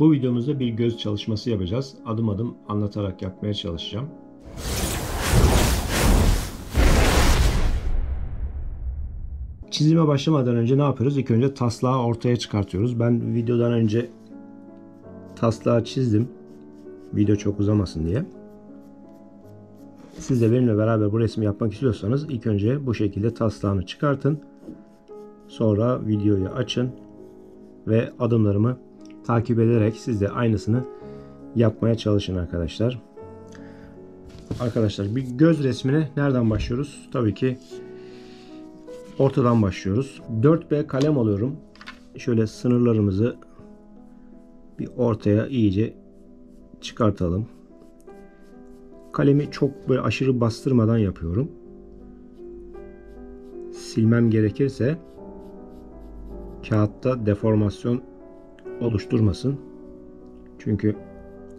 Bu videomuzda bir göz çalışması yapacağız. Adım adım anlatarak yapmaya çalışacağım. Çizime başlamadan önce ne yapıyoruz? İlk önce taslağı ortaya çıkartıyoruz. Ben videodan önce taslağı çizdim. Video çok uzamasın diye. Siz de benimle beraber bu resmi yapmak istiyorsanız ilk önce bu şekilde taslağını çıkartın. Sonra videoyu açın ve adımlarımı takip ederek siz de aynısını yapmaya çalışın arkadaşlar. Arkadaşlar bir göz resmine nereden başlıyoruz? Tabii ki ortadan başlıyoruz. 4B kalem alıyorum. Şöyle sınırlarımızı bir ortaya iyice çıkartalım. Kalemi çok böyle aşırı bastırmadan yapıyorum. Silmem gerekirse kağıtta deformasyon oluşturmasın. Çünkü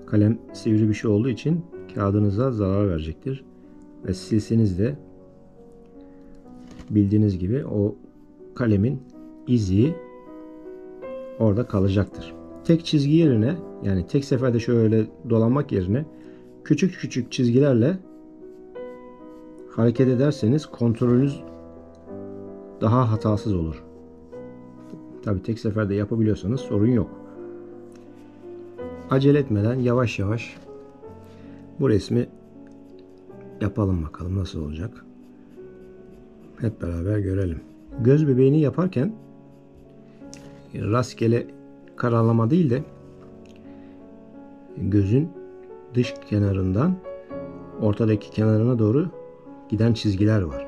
kalem sivri bir şey olduğu için kağıdınıza zarar verecektir. Ve silseniz de bildiğiniz gibi o kalemin izi orada kalacaktır. Tek çizgi yerine, yani tek seferde şöyle dolanmak yerine küçük küçük çizgilerle hareket ederseniz kontrolünüz daha hatasız olur. Tabii tek seferde yapabiliyorsanız sorun yok. Acele etmeden yavaş yavaş bu resmi yapalım, bakalım nasıl olacak. Hep beraber görelim. Göz bebeğini yaparken rastgele karalama değil de gözün dış kenarından ortadaki kenarına doğru giden çizgiler var.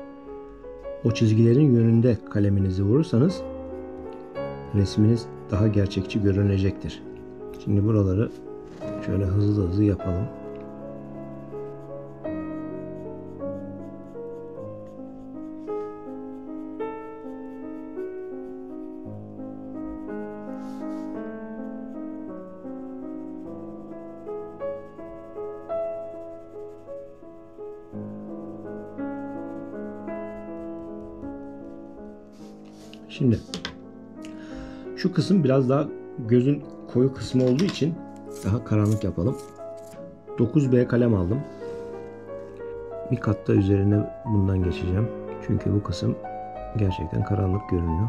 O çizgilerin yönünde kaleminizi vurursanız resminiz daha gerçekçi görünecektir. Şimdi buraları şöyle hızlı hızlı yapalım. Şimdi şu kısım biraz daha gözün koyu kısmı olduğu için daha karanlık yapalım. 9B kalem aldım. Bir katta üzerine bundan geçeceğim. Çünkü bu kısım gerçekten karanlık görünüyor.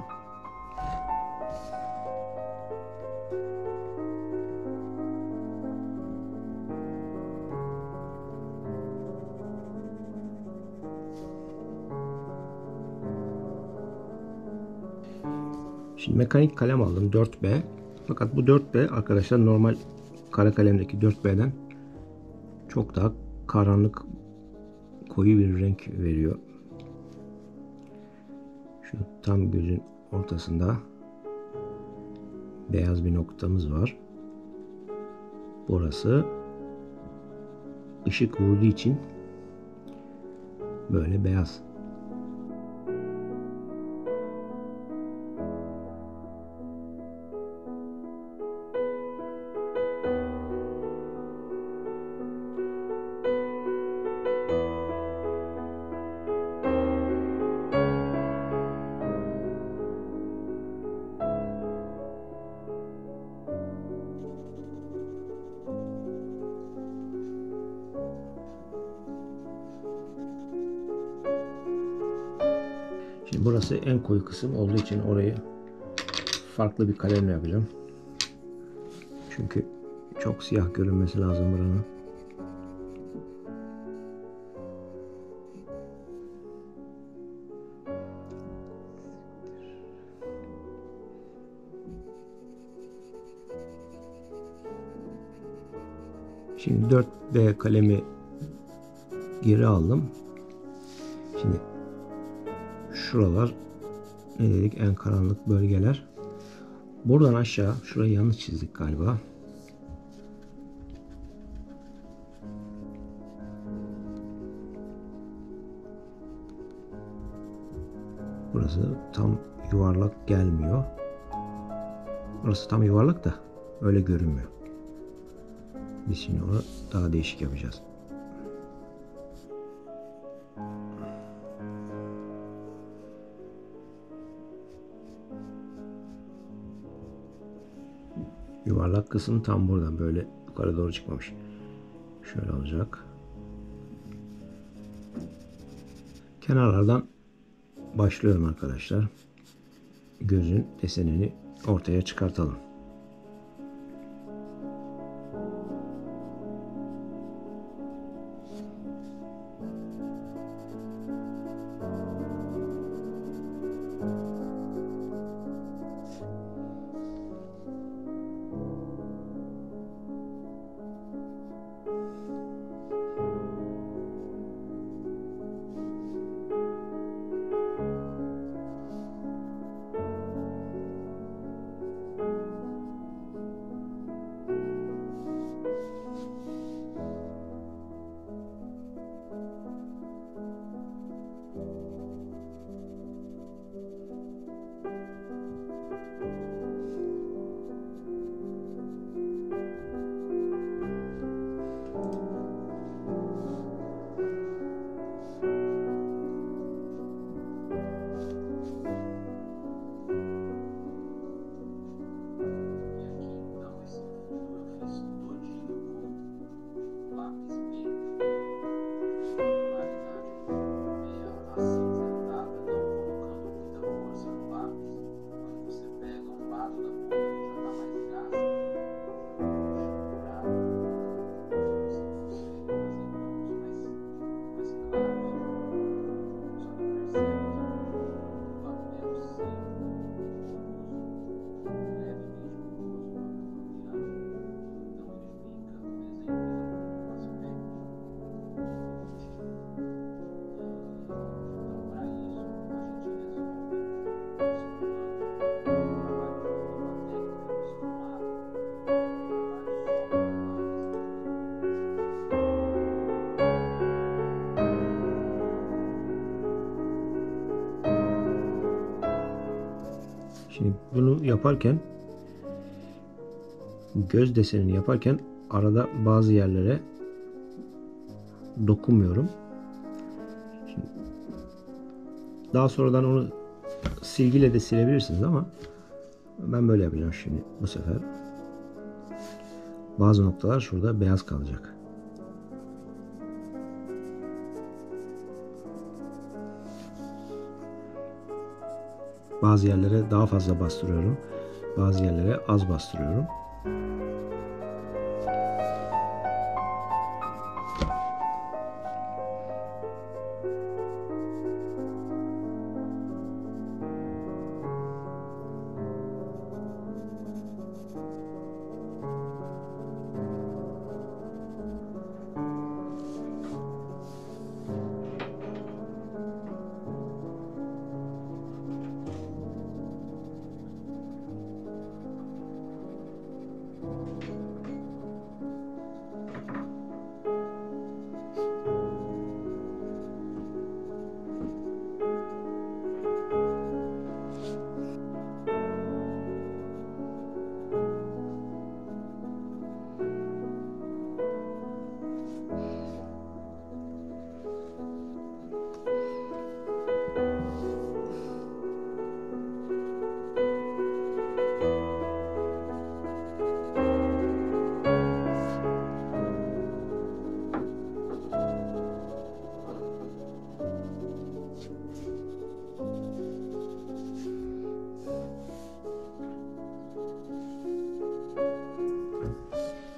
Şimdi mekanik kalem aldım 4B. Fakat bu 4B arkadaşlar normal kara kalemdeki 4B'den çok daha karanlık, koyu bir renk veriyor. Şu tam gözün ortasında beyaz bir noktamız var. Burası ışık vurduğu için böyle beyaz. Şimdi burası en koyu kısım olduğu için orayı farklı bir kalemle yapacağım. Çünkü çok siyah görünmesi lazım buranın. Şimdi 4B kalemi geri aldım. Şimdi şuralar ne dedik? En karanlık bölgeler. Buradan aşağı, şurayı yanlış çizdik galiba. Burası tam yuvarlak gelmiyor. Burası tam yuvarlak da öyle görünmüyor. Biz şimdi onu daha değişik yapacağız. Yuvarlak kısım tam buradan böyle yukarı doğru çıkmamış. Şöyle olacak. Kenarlardan başlıyorum arkadaşlar. Gözün desenini ortaya çıkartalım. Şimdi bunu yaparken, göz desenini yaparken arada bazı yerlere dokunmuyorum. Şimdi daha sonradan onu silgiyle de silebilirsiniz ama ben böyle yapacağım şimdi bu sefer. Bazı noktalar şurada beyaz kalacak. Bazı yerlere daha fazla bastırıyorum. Bazı yerlere az bastırıyorum.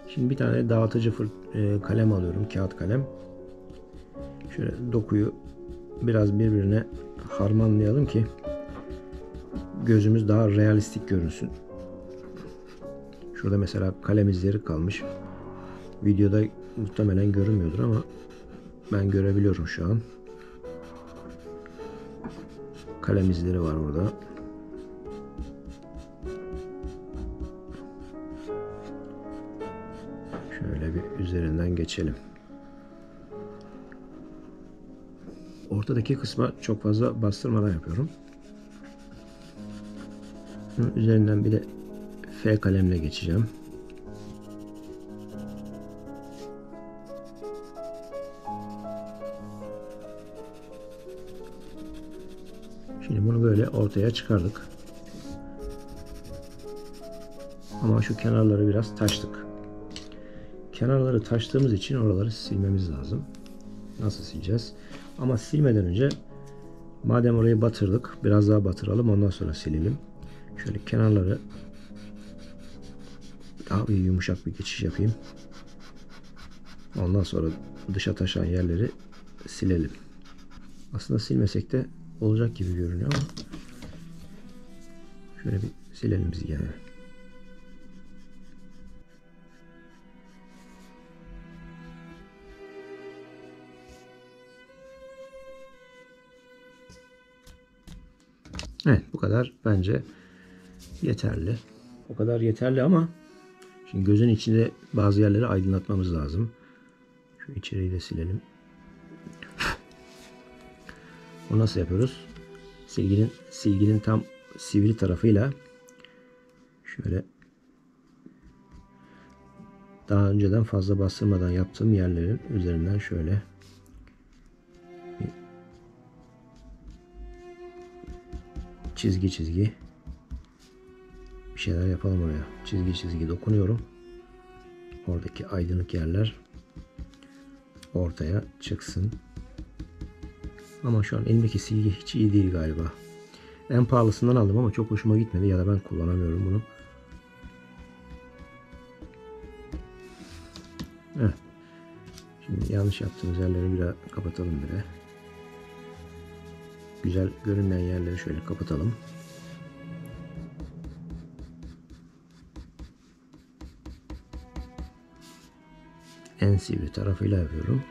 Şimdi bir tane dağıtıcı kalem alıyorum, kağıt kalem. Şöyle dokuyu biraz birbirine harmanlayalım ki gözümüz daha realistik görünsün. Şurada mesela kalem izleri kalmış. Videoda muhtemelen görünmüyordur ama ben görebiliyorum şu an. Kalem izleri var burada. Şöyle bir üzerinden geçelim. Ortadaki kısma çok fazla bastırmadan yapıyorum. Bunun üzerinden bir de F kalemle geçeceğim. Şimdi bunu böyle ortaya çıkardık. Ama ama şu kenarları biraz taştık. Kenarları taştığımız için oraları silmemiz lazım. Nasıl sileceğiz? Ama silmeden önce madem orayı batırdık, biraz daha batıralım, ondan sonra silelim. Şöyle kenarları daha bir yumuşak bir geçiş yapayım. Ondan sonra dışa taşan yerleri silelim. Aslında silmesek de olacak gibi görünüyor ama şöyle bir silelim biz gene. Evet, bu kadar bence yeterli. O kadar yeterli ama şimdi gözün içinde bazı yerleri aydınlatmamız lazım. Şu içeriği de silelim. O nasıl yapıyoruz? Silginin tam sivri tarafıyla şöyle daha önceden fazla bastırmadan yaptığım yerlerin üzerinden şöyle çizgi bir şeyler yapalım oraya. Çizgi dokunuyorum. Oradaki aydınlık yerler ortaya çıksın. Ama şu an elimdeki silgi hiç iyi değil galiba. En pahalısından aldım ama çok hoşuma gitmedi ya da ben kullanamıyorum bunu. Evet. Şimdi yanlış yaptığımız yerleri biraz kapatalım bile. Güzel görünmeyen yerleri şöyle kapatalım. En sivri tarafıyla yapıyorum.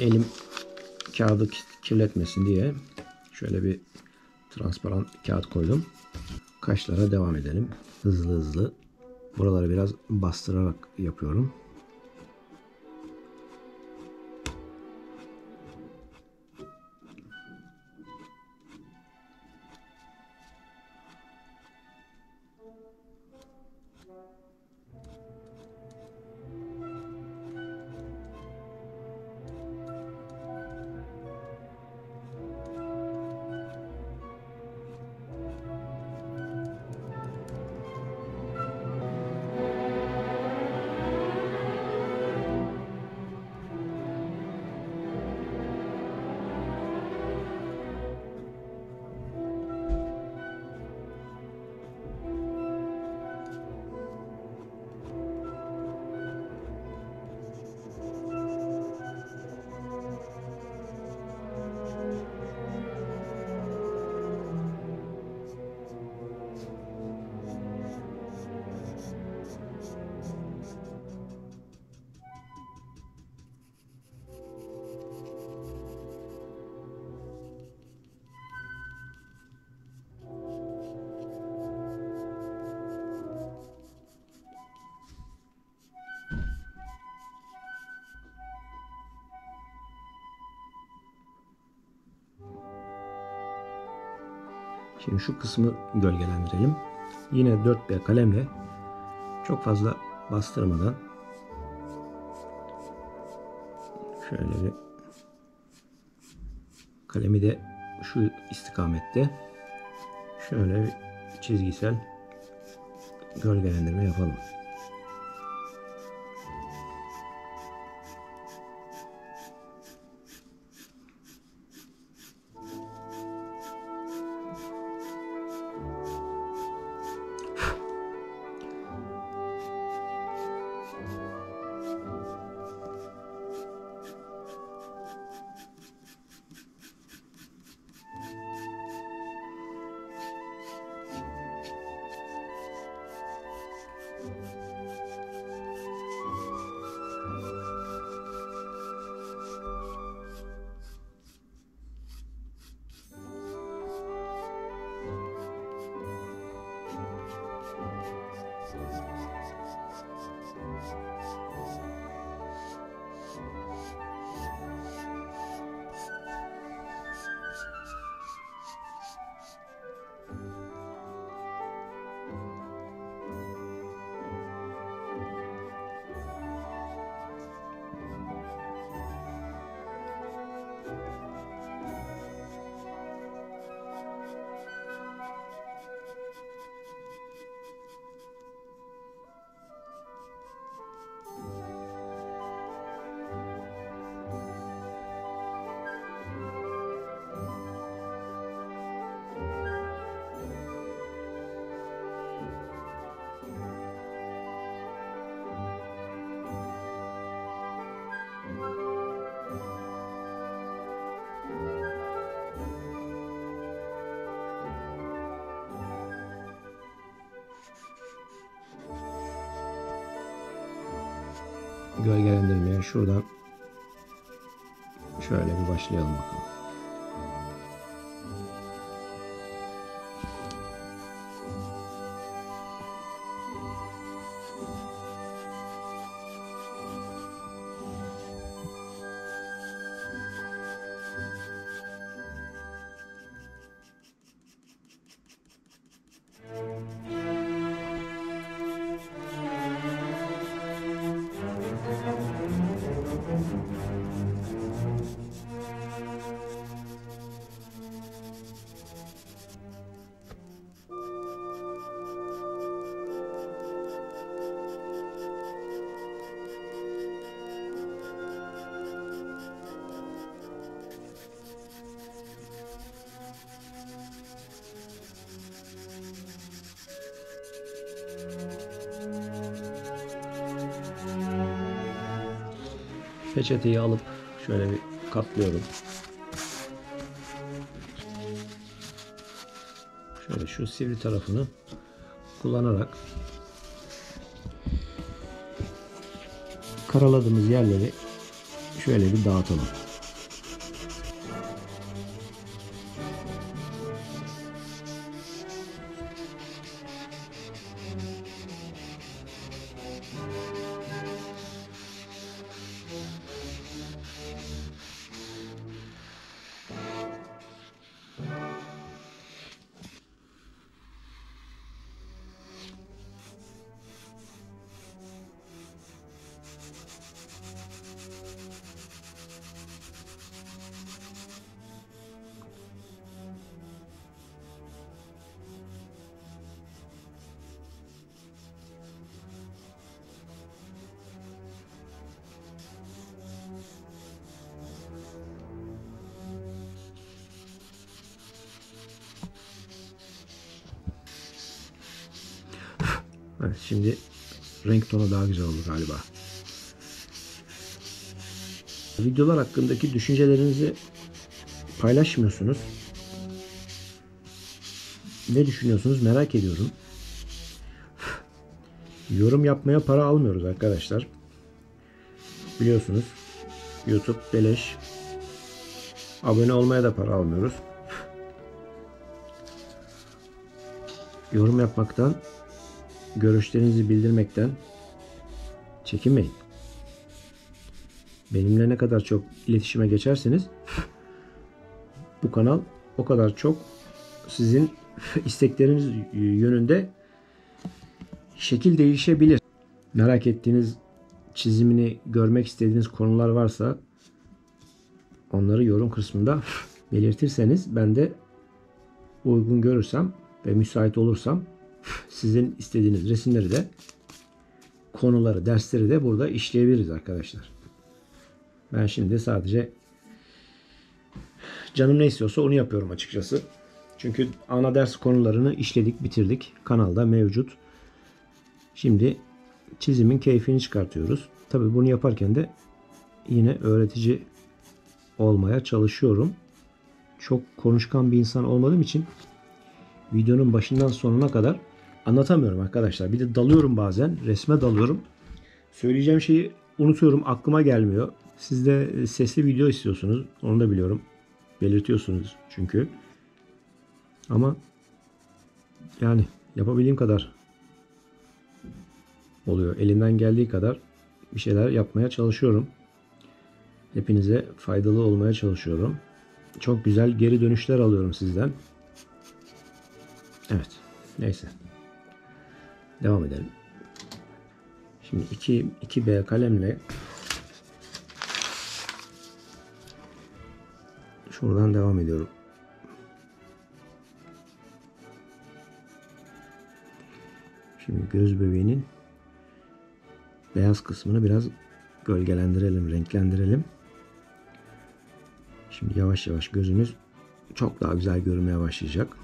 Elim kağıdı kirletmesin diye şöyle bir transparan kağıt koydum. Kaşlara devam edelim. Hızlı. Buraları biraz bastırarak yapıyorum. Şimdi şu kısmı gölgelendirelim. Yine 4B kalemle çok fazla bastırmadan şöyle bir kalemi de şu istikamette şöyle bir çizgisel gölgelendirme yapalım. Gölgelendirmeye şuradan şöyle bir başlayalım bakalım. Peçeteyi alıp şöyle bir katlıyorum. Şöyle şu sivri tarafını kullanarak karaladığımız yerleri şöyle bir dağıtalım. Evet, şimdi renk tonu daha güzel oldu galiba. Videolar hakkındaki düşüncelerinizi paylaşmıyorsunuz. Ne düşünüyorsunuz merak ediyorum. Yorum yapmaya para almıyoruz arkadaşlar. Biliyorsunuz YouTube beleş. Abone olmaya da para almıyoruz. Yorum yapmaktan, görüşlerinizi bildirmekten çekinmeyin. Benimle ne kadar çok iletişime geçerseniz bu kanal o kadar çok sizin istekleriniz yönünde şekil değişebilir. Merak ettiğiniz, çizimini görmek istediğiniz konular varsa onları yorum kısmında belirtirseniz, ben de uygun görürsem ve müsait olursam sizin istediğiniz resimleri de, konuları, dersleri de burada işleyebiliriz arkadaşlar. Ben şimdi sadece canım ne istiyorsa onu yapıyorum açıkçası. Çünkü ana ders konularını işledik, bitirdik. Kanalda mevcut. Şimdi çizimin keyfini çıkartıyoruz. Tabii bunu yaparken de yine öğretici olmaya çalışıyorum. Çok konuşkan bir insan olmadığım için videonun başından sonuna kadar anlatamıyorum arkadaşlar. Bir de dalıyorum bazen. Resme dalıyorum. Söyleyeceğim şeyi unutuyorum. Aklıma gelmiyor. Siz de sesli video istiyorsunuz. Onu da biliyorum. Belirtiyorsunuz çünkü. Ama yani yapabildiğim kadar oluyor. Elimden geldiği kadar bir şeyler yapmaya çalışıyorum. Hepinize faydalı olmaya çalışıyorum. Çok güzel geri dönüşler alıyorum sizden. Evet. Neyse. Devam edelim. Şimdi 2B kalemle şuradan devam ediyorum. Şimdi göz bebeğinin beyaz kısmını biraz gölgelendirelim, renklendirelim. Şimdi yavaş yavaş gözümüz çok daha güzel görünmeye başlayacak.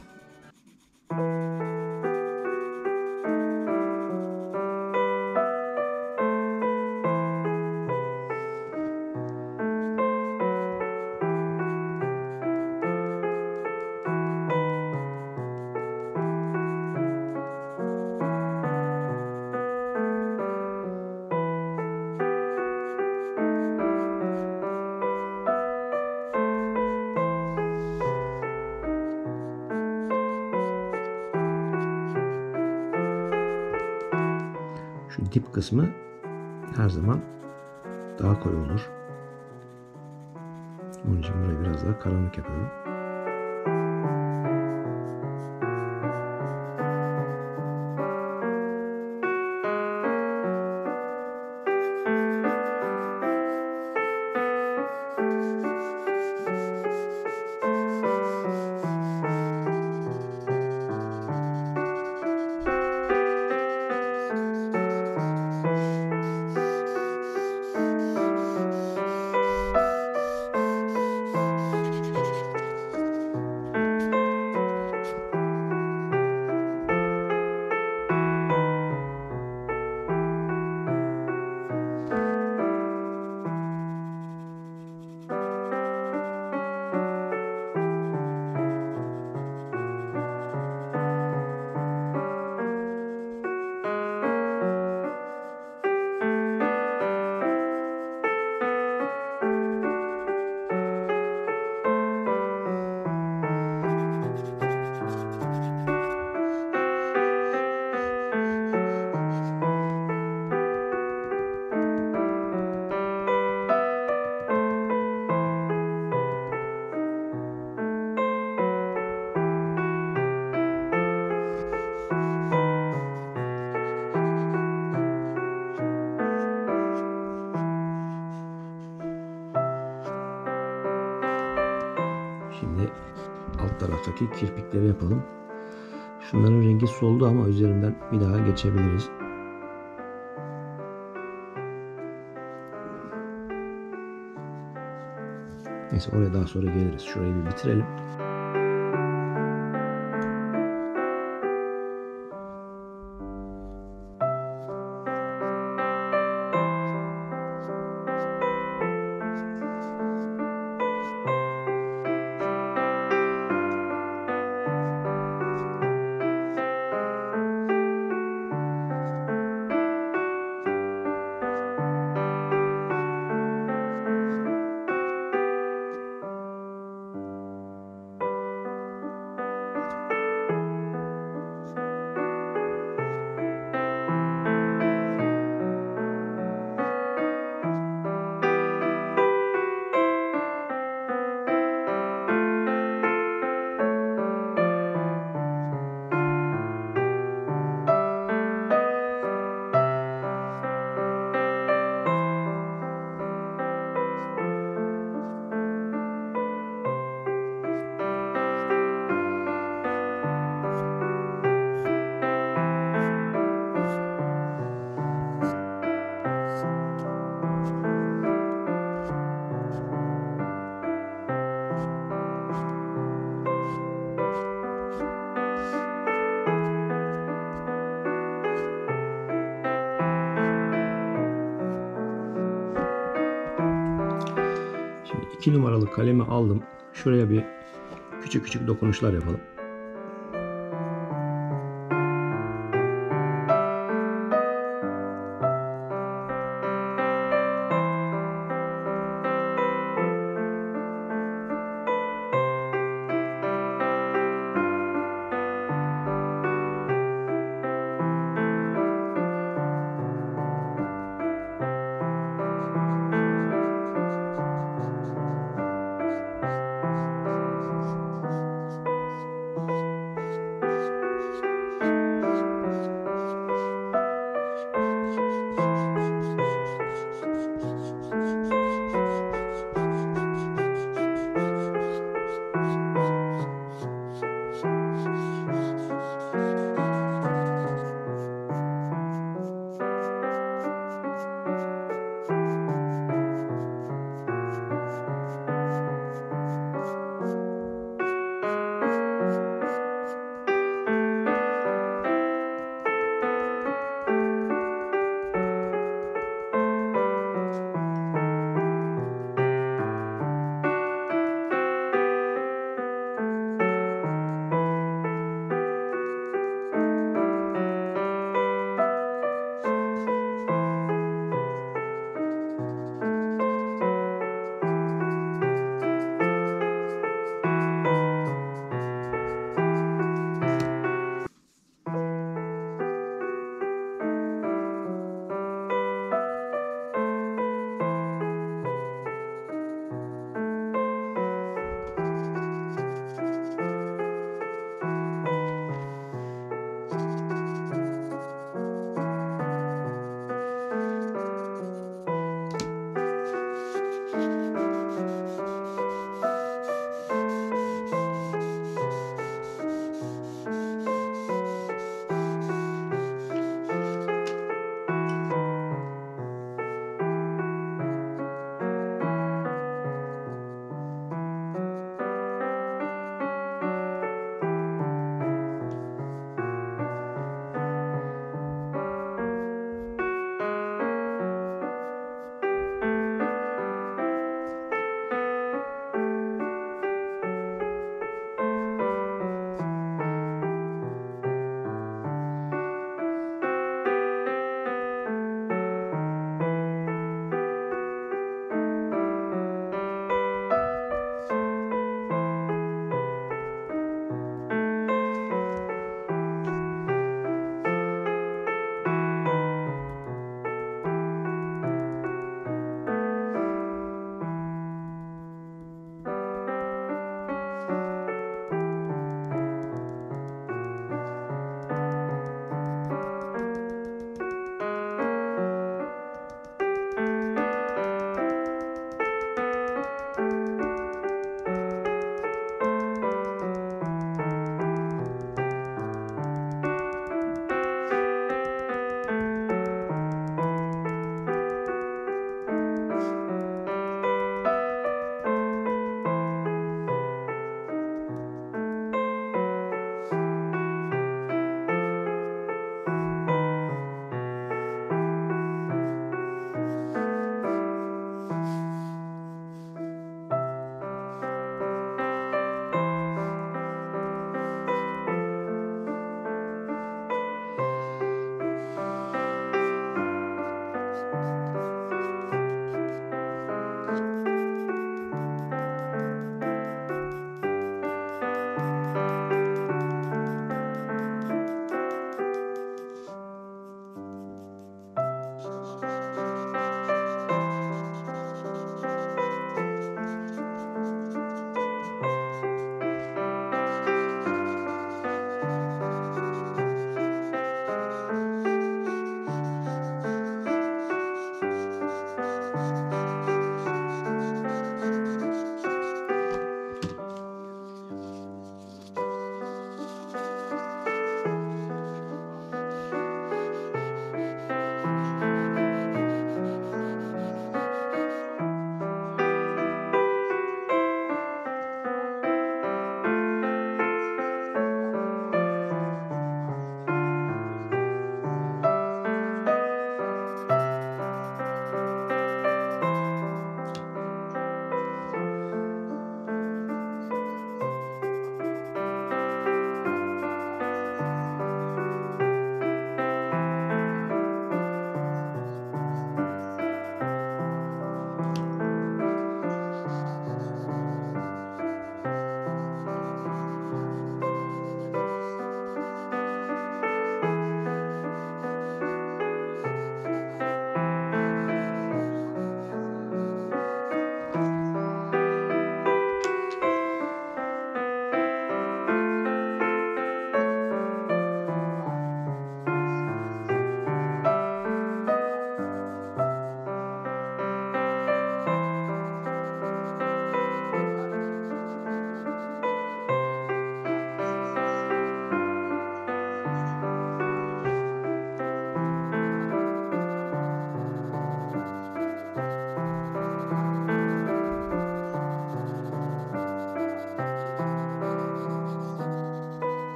Dip kısmı her zaman daha koyu olur. Onun için burayı biraz daha karanlık yapıyorum. Taraftaki kirpikleri yapalım. Şunların rengi soldu ama üzerinden bir daha geçebiliriz. Neyse, oraya daha sonra geliriz. Şurayı bir bitirelim. 2 numaralı kalemi aldım. Şuraya bir küçük küçük dokunuşlar yapalım.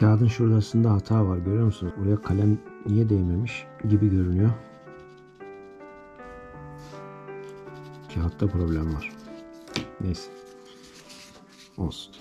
Kağıdın şurasında hata var, görüyor musunuz? Oraya kalem niye değmemiş gibi görünüyor. Kağıtta problem var. Neyse. Olsun.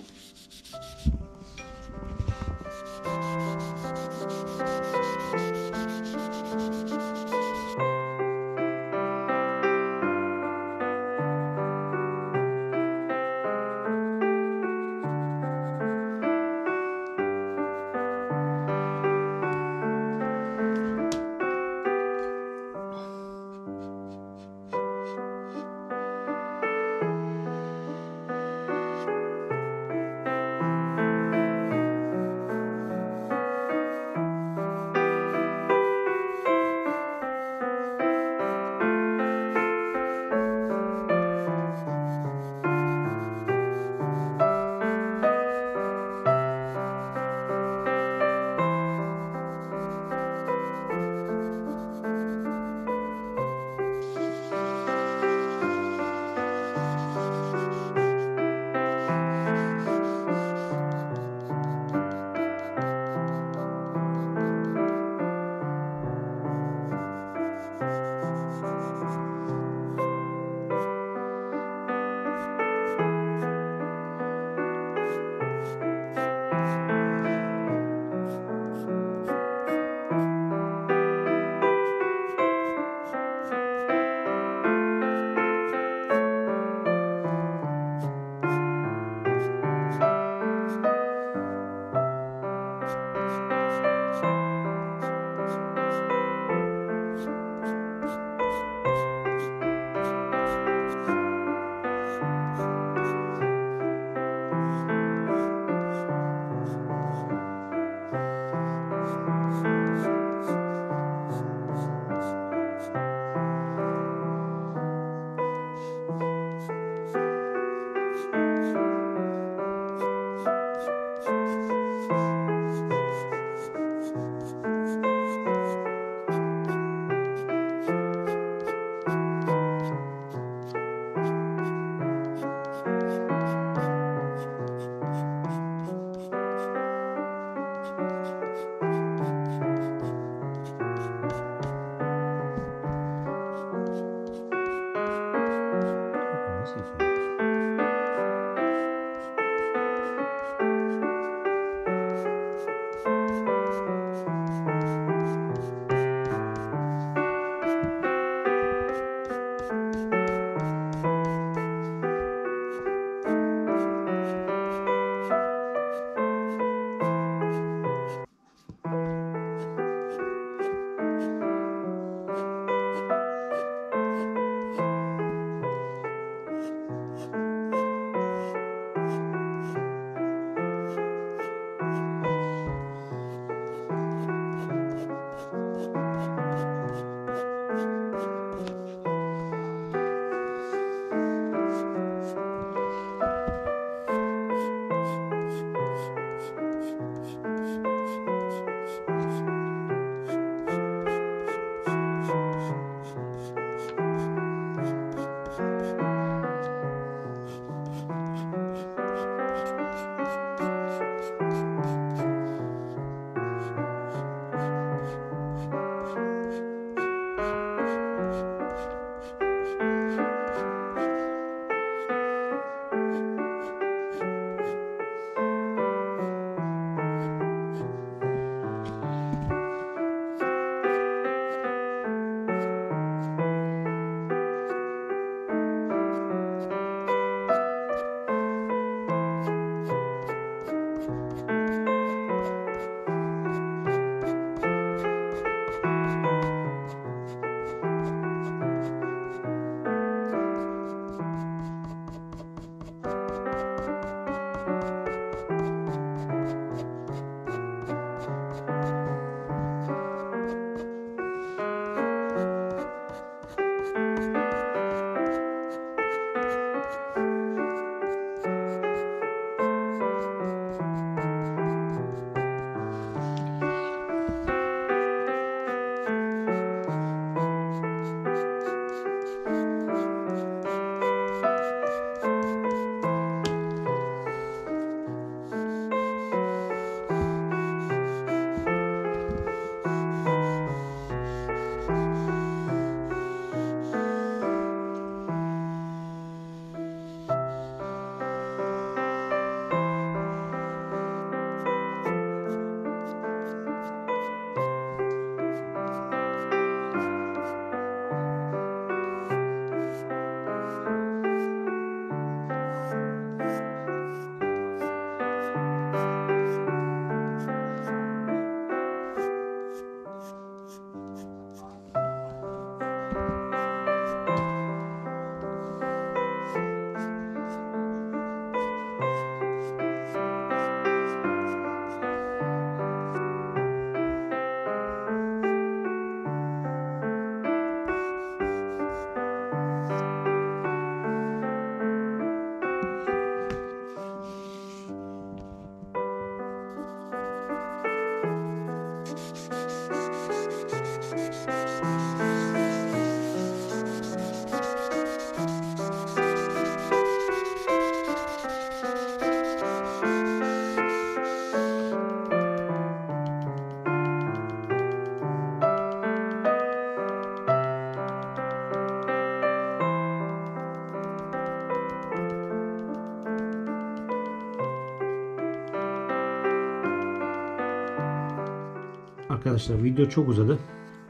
arkadaşlar video çok uzadı.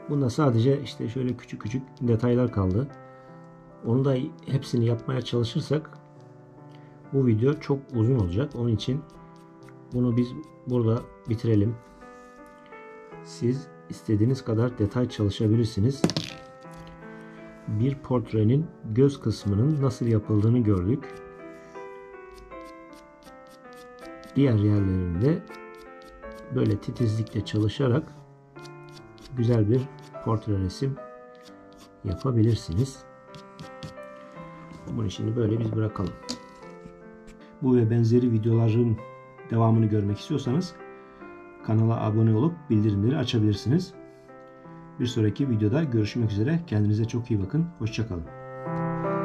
Bunda sadece işte şöyle küçük küçük detaylar kaldı. Onu da hepsini yapmaya çalışırsak bu video çok uzun olacak. Onun için bunu biz burada bitirelim. Siz istediğiniz kadar detay çalışabilirsiniz. Bir portrenin göz kısmının nasıl yapıldığını gördük. Diğer yerlerinde böyle titizlikle çalışarak güzel bir portre resim yapabilirsiniz. Bunu şimdi böyle biz bırakalım. Bu ve benzeri videoların devamını görmek istiyorsanız kanala abone olup bildirimleri açabilirsiniz. Bir sonraki videoda görüşmek üzere. Kendinize çok iyi bakın. Hoşça kalın.